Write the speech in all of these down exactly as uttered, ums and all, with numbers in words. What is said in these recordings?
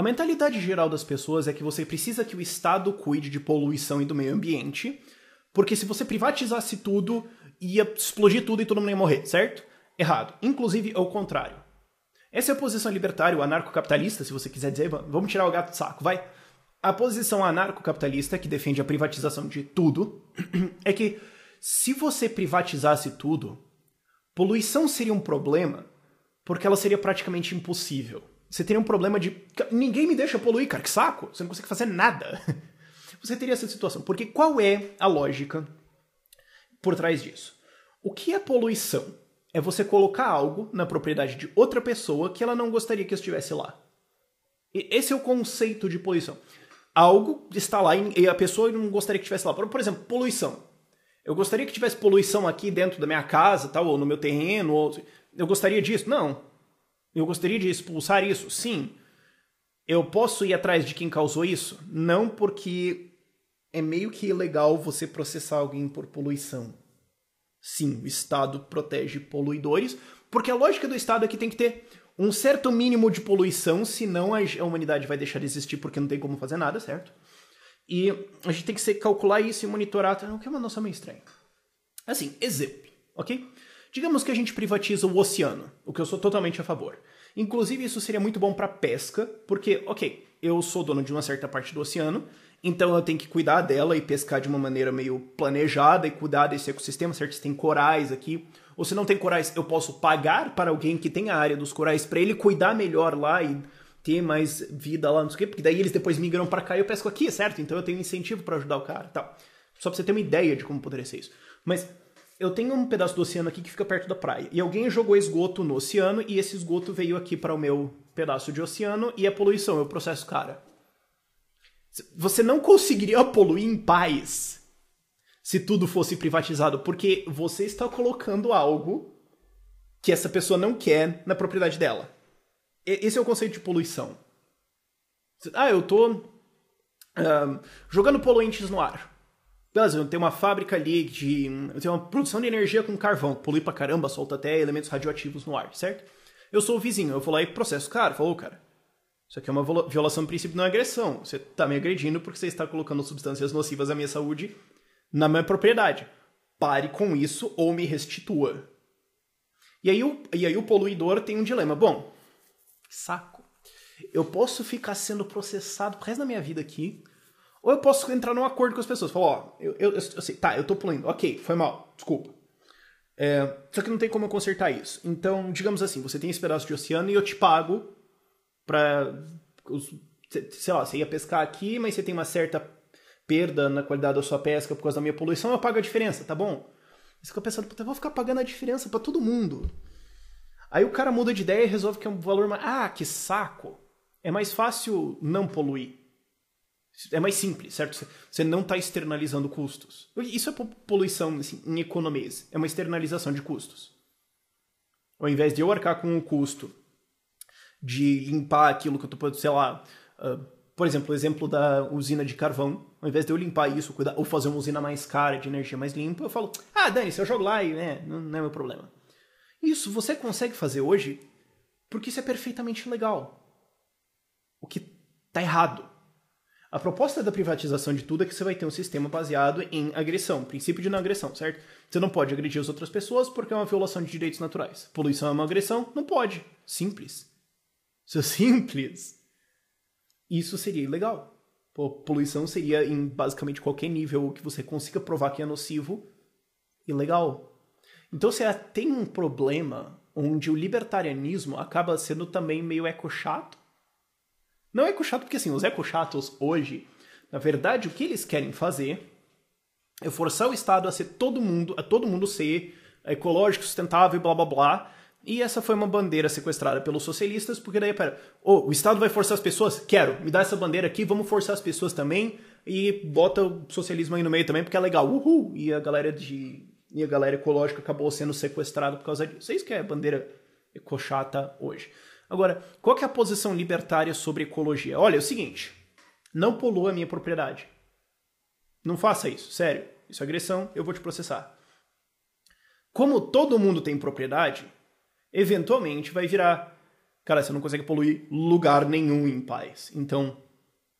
A mentalidade geral das pessoas é que você precisa que o Estado cuide de poluição e do meio ambiente, porque se você privatizasse tudo, ia explodir tudo e todo mundo ia morrer, certo? Errado. Inclusive, ao contrário. Essa é a posição libertária, anarcocapitalista, se você quiser dizer, vamos tirar o gato do saco, vai. A posição anarcocapitalista, que defende a privatização de tudo, é que se você privatizasse tudo, poluição seria um problema, porque ela seria praticamente impossível. Você teria um problema de... Ninguém me deixa poluir, cara, que saco! Você não consegue fazer nada. Você teria essa situação. Porque qual é a lógica por trás disso? O que é poluição? É você colocar algo na propriedade de outra pessoa que ela não gostaria que estivesse lá. E esse é o conceito de poluição. Algo está lá e a pessoa não gostaria que estivesse lá. Por exemplo, poluição. Eu gostaria que tivesse poluição aqui dentro da minha casa, tal, ou no meu terreno. Ou... Eu gostaria disso? Não. Eu gostaria de expulsar isso? Sim. Eu posso ir atrás de quem causou isso? Não, porque é meio que ilegal você processar alguém por poluição. Sim, o Estado protege poluidores, porque a lógica do Estado é que tem que ter um certo mínimo de poluição, senão a humanidade vai deixar de existir porque não tem como fazer nada, certo? E a gente tem que calcular isso e monitorar. O que é uma noção meio estranha. Assim, exemplo, ok? Digamos que a gente privatiza o oceano, o que eu sou totalmente a favor. Inclusive, isso seria muito bom para pesca, porque, ok, eu sou dono de uma certa parte do oceano, então eu tenho que cuidar dela e pescar de uma maneira meio planejada e cuidar desse ecossistema, certo? Se tem corais aqui, ou se não tem corais, eu posso pagar para alguém que tem a área dos corais para ele cuidar melhor lá e ter mais vida lá, não sei o quê, porque daí eles depois migram para cá e eu pesco aqui, certo? Então eu tenho incentivo para ajudar o cara e tal. Só para você ter uma ideia de como poderia ser isso. Mas... eu tenho um pedaço do oceano aqui que fica perto da praia. E alguém jogou esgoto no oceano e esse esgoto veio aqui para o meu pedaço de oceano e é poluição, eu processo o cara. Você não conseguiria poluir em paz se tudo fosse privatizado, porque você está colocando algo que essa pessoa não quer na propriedade dela. Esse é o conceito de poluição. Ah, eu tô uh, jogando poluentes no ar. Beleza, tem uma fábrica ali de... tem uma produção de energia com carvão. Polui pra caramba, solta até elementos radioativos no ar, certo? Eu sou o vizinho, eu vou lá e processo o cara. Falou, cara, isso aqui é uma violação do princípio de não agressão. Você tá me agredindo porque você está colocando substâncias nocivas à minha saúde na minha propriedade. Pare com isso ou me restitua. E aí o, e aí o poluidor tem um dilema. Bom, saco. Eu posso ficar sendo processado pro resto da minha vida aqui... ou eu posso entrar num acordo com as pessoas. Falar, ó, eu, eu, eu sei, tá, eu tô poluindo. Ok, foi mal, desculpa. É, só que não tem como eu consertar isso. Então, digamos assim, você tem esse pedaço de oceano e eu te pago pra... sei lá, você ia pescar aqui, mas você tem uma certa perda na qualidade da sua pesca por causa da minha poluição, eu pago a diferença, tá bom? Você fica pensando, puta, eu vou ficar pagando a diferença pra todo mundo. Aí o cara muda de ideia e resolve que é um valor... mais... ah, que saco. É mais fácil não poluir. É mais simples, certo? Você não está externalizando custos. Isso é poluição assim, em economias. É uma externalização de custos. Ao invés de eu arcar com o custo de limpar aquilo que eu estou, sei lá... Uh, por exemplo, o exemplo da usina de carvão. Ao invés de eu limpar isso cuidar, ou fazer uma usina mais cara, de energia mais limpa, eu falo, ah, dane-se, eu jogo lá e né, não, não é meu problema. Isso você consegue fazer hoje porque isso é perfeitamente legal. O que está errado. A proposta da privatização de tudo é que você vai ter um sistema baseado em agressão, princípio de não agressão, certo? Você não pode agredir as outras pessoas porque é uma violação de direitos naturais. Poluição é uma agressão? Não pode. Simples. Isso é simples. Isso seria ilegal. Poluição seria em basicamente qualquer nível que você consiga provar que é nocivo, ilegal. Então você tem um problema onde o libertarianismo acaba sendo também meio eco-chato. Não é ecochato porque, assim, os ecochatos hoje, na verdade, o que eles querem fazer é forçar o Estado a ser todo mundo, a todo mundo ser ecológico, sustentável e blá blá blá. E essa foi uma bandeira sequestrada pelos socialistas, porque daí, pera, oh, o Estado vai forçar as pessoas? Quero, me dá essa bandeira aqui, vamos forçar as pessoas também e bota o socialismo aí no meio também, porque é legal, uhul! E a galera de, e a galera ecológica acabou sendo sequestrada por causa disso. É isso que é a bandeira ecochata hoje. Agora, qual que é a posição libertária sobre ecologia? Olha, é o seguinte, não polua a minha propriedade. Não faça isso, sério. Isso é agressão, eu vou te processar. Como todo mundo tem propriedade, eventualmente vai virar, Cara, você não consegue poluir lugar nenhum em paz. Então,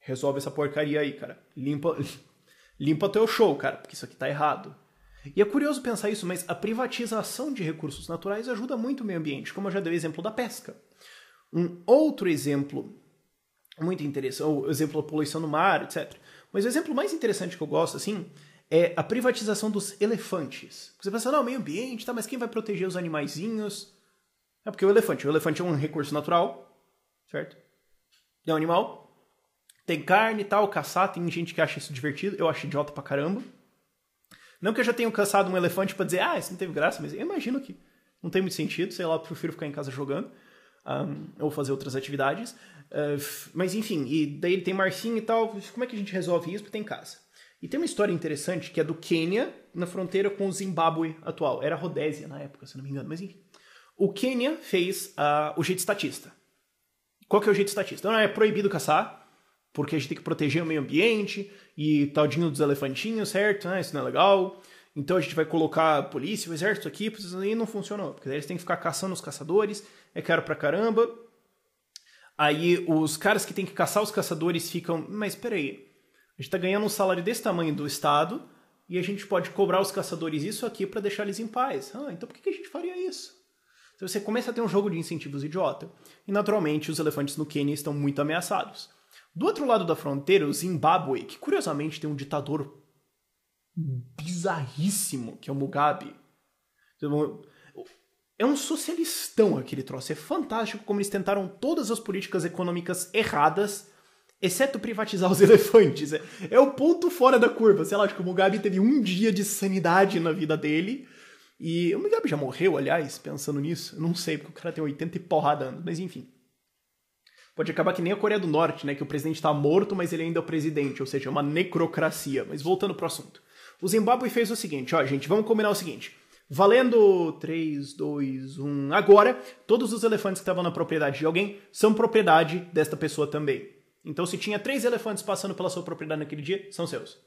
resolve essa porcaria aí, cara. Limpa, limpa teu show, cara, porque isso aqui tá errado. E é curioso pensar isso, mas a privatização de recursos naturais ajuda muito o meio ambiente, como eu já dei o exemplo da pesca. Um outro exemplo muito interessante, o exemplo da poluição no mar, etcétera. Mas o exemplo mais interessante que eu gosto, assim, é a privatização dos elefantes. Você pensa, não, meio ambiente, tá, mas quem vai proteger os animaizinhos? É porque o elefante, o elefante é um recurso natural, certo? É um animal, tem carne e tal, caçar, tem gente que acha isso divertido, eu acho idiota pra caramba. Não que eu já tenha caçado um elefante pra dizer, ah, isso não teve graça, mas eu imagino que não tem muito sentido, sei lá, eu prefiro ficar em casa jogando, um, ou fazer outras atividades. Uh, mas enfim, e daí ele tem marcinho e tal, como é que a gente resolve isso? Porque tem casa. E tem uma história interessante que é do Quênia, na fronteira com o Zimbabwe atual. Era Rodésia na época, se não me engano, mas enfim. O Quênia fez uh, o jeito estatista. Qual que é o jeito estatista? Não, é proibido caçar, porque a gente tem que proteger o meio ambiente e tadinho dos elefantinhos, certo? Ah, isso não é legal. Então a gente vai colocar a polícia, o exército aqui, e não funcionou, porque daí eles têm que ficar caçando os caçadores, é caro pra caramba. Aí os caras que têm que caçar os caçadores ficam, mas peraí, a gente tá ganhando um salário desse tamanho do Estado e a gente pode cobrar os caçadores isso aqui pra deixar eles em paz. Ah, então por que a gente faria isso? Então você começa a ter um jogo de incentivos idiota. E naturalmente os elefantes no Quênia estão muito ameaçados. Do outro lado da fronteira, o Zimbabwe, que curiosamente tem um ditador bizarríssimo, que é o Mugabe. É um socialistão aquele troço. É fantástico como eles tentaram todas as políticas econômicas erradas, exceto privatizar os elefantes. É, é o ponto fora da curva. Sei lá, acho que o Mugabe teve um dia de sanidade na vida dele. E o Mugabe já morreu, aliás, pensando nisso. Eu não sei, porque o cara tem oitenta e porrada anos, mas enfim. Pode acabar que nem a Coreia do Norte, né? Que o presidente tá morto, mas ele ainda é o presidente, ou seja, é uma necrocracia. Mas voltando pro assunto. O Zimbabwe fez o seguinte, ó, gente, vamos combinar o seguinte. Valendo três, dois, um, agora, todos os elefantes que estavam na propriedade de alguém são propriedade desta pessoa também. Então se tinha três elefantes passando pela sua propriedade naquele dia, são seus.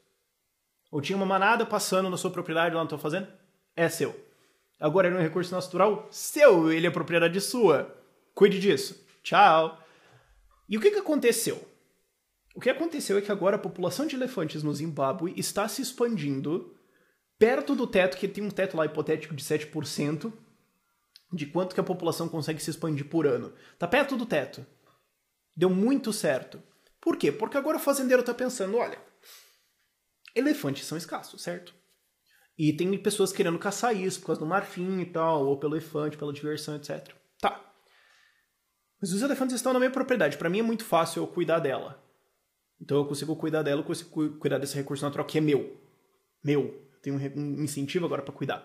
Ou tinha uma manada passando na sua propriedade lá na tua fazenda, é seu. Agora ele é um recurso natural seu, ele é propriedade sua. Cuide disso. Tchau. E o que, que aconteceu? O que aconteceu é que agora a população de elefantes no Zimbábue está se expandindo perto do teto, que tem um teto lá hipotético de sete por cento, de quanto que a população consegue se expandir por ano. Tá perto do teto. Deu muito certo. Por quê? Porque agora o fazendeiro tá pensando, olha, elefantes são escassos, certo? E tem pessoas querendo caçar isso por causa do marfim e tal, ou pelo elefante, pela diversão, etcétera. Tá. Mas os elefantes estão na minha propriedade. Pra mim é muito fácil eu cuidar dela. Então eu consigo cuidar dela, eu consigo cuidar desse recurso natural que é meu. Meu. Eu tenho um incentivo agora pra cuidar.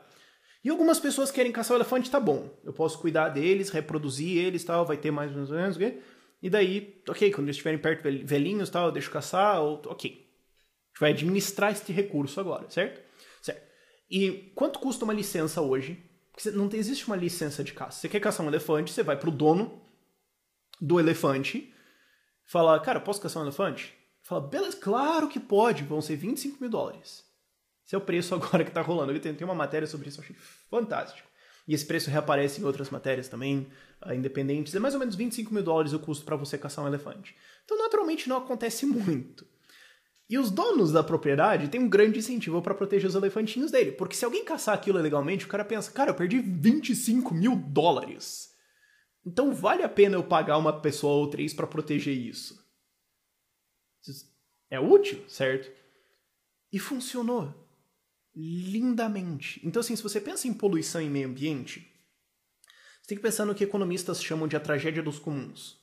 E algumas pessoas querem caçar o elefante, tá bom. Eu posso cuidar deles, reproduzir eles e tal, vai ter mais ou menos o quê? E daí, ok, quando eles estiverem perto velhinhos e tal, eu deixo caçar, ou, ok. A gente vai administrar este recurso agora, certo? E quanto custa uma licença hoje? Porque não existe uma licença de caça. Você quer caçar um elefante, você vai pro dono do elefante, fala, cara, posso caçar um elefante? Fala, beleza, claro que pode, vão ser vinte e cinco mil dólares. Esse é o preço agora que tá rolando. Eu tenho uma matéria sobre isso, eu achei fantástico. E esse preço reaparece em outras matérias também, independentes. É mais ou menos vinte e cinco mil dólares o custo para você caçar um elefante. Então, naturalmente, não acontece muito. E os donos da propriedade têm um grande incentivo para proteger os elefantinhos dele. Porque se alguém caçar aquilo ilegalmente, o cara pensa, cara, eu perdi vinte e cinco mil dólares. Então vale a pena eu pagar uma pessoa ou três para proteger isso. É útil, certo? E funcionou. Lindamente. Então assim, se você pensa em poluição e meio ambiente, você tem que pensar no que economistas chamam de a tragédia dos comuns.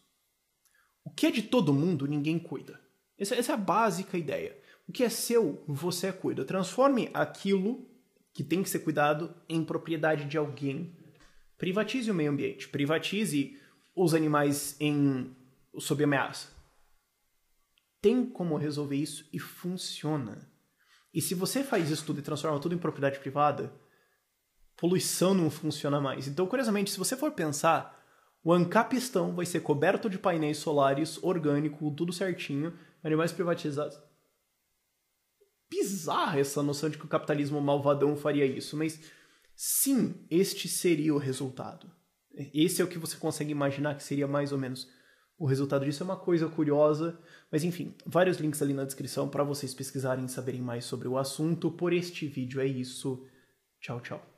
O que é de todo mundo, ninguém cuida. Essa, essa é a básica ideia. O que é seu, você cuida. Transforme aquilo que tem que ser cuidado em propriedade de alguém. Privatize o meio ambiente. Privatize os animais em, sob ameaça. Tem como resolver isso e funciona. E se você faz isso tudo e transforma tudo em propriedade privada, poluição não funciona mais. Então, curiosamente, se você for pensar, o Ancapistão vai ser coberto de painéis solares, orgânico, tudo certinho, animais privatizados. Bizarra essa noção de que o capitalismo malvadão faria isso, mas sim, este seria o resultado. Esse é o que você consegue imaginar que seria mais ou menos o resultado disso. É uma coisa curiosa, mas enfim, vários links ali na descrição para vocês pesquisarem e saberem mais sobre o assunto. Por este vídeo é isso. Tchau, tchau.